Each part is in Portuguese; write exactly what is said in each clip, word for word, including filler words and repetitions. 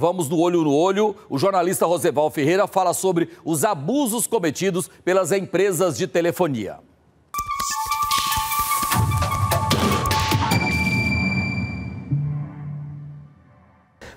Vamos no Olho no Olho. O jornalista Rosenwal Ferreira fala sobre os abusos cometidos pelas empresas de telefonia.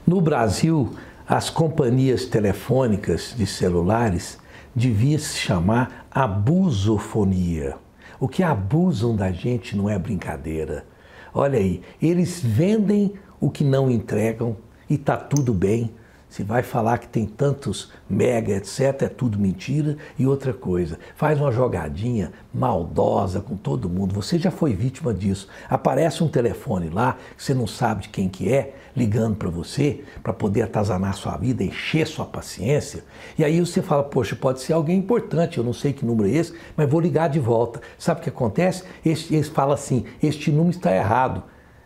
No Brasil, as companhias telefônicas de celulares deviam se chamar abusofonia. O que abusam da gente não é brincadeira. Olha aí, eles vendem o que não entregam e tá tudo bem. Se vai falar que tem tantos mega, etcétera, é tudo mentira. E outra coisa, faz uma jogadinha maldosa com todo mundo. Você já foi vítima disso. Aparece um telefone lá, que você não sabe de quem que é, ligando para você, para poder atazanar sua vida, encher sua paciência. E aí você fala, poxa, pode ser alguém importante, eu não sei que número é esse, mas vou ligar de volta. Sabe o que acontece? Eles falam assim, este número está errado.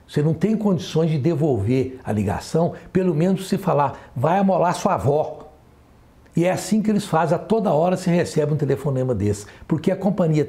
Você não tem condições de devolver a ligação, pelo menos se falar, vai amolar sua avó. E é assim que eles fazem, a toda hora se recebe um telefonema desse, porque a companhia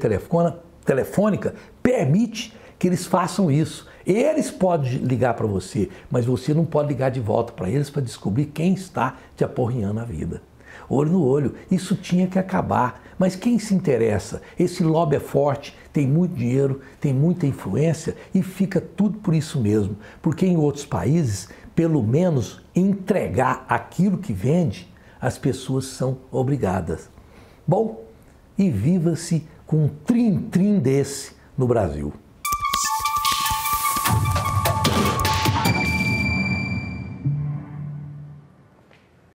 telefônica permite que eles façam isso. Eles podem ligar para você, mas você não pode ligar de volta para eles para descobrir quem está te aporreando a vida. Olho no olho, isso tinha que acabar. Mas quem se interessa? Esse lobby é forte, tem muito dinheiro, tem muita influência e fica tudo por isso mesmo. Porque em outros países, pelo menos entregar aquilo que vende, as pessoas são obrigadas. Bom, e viva-se com um trim-trim desse no Brasil.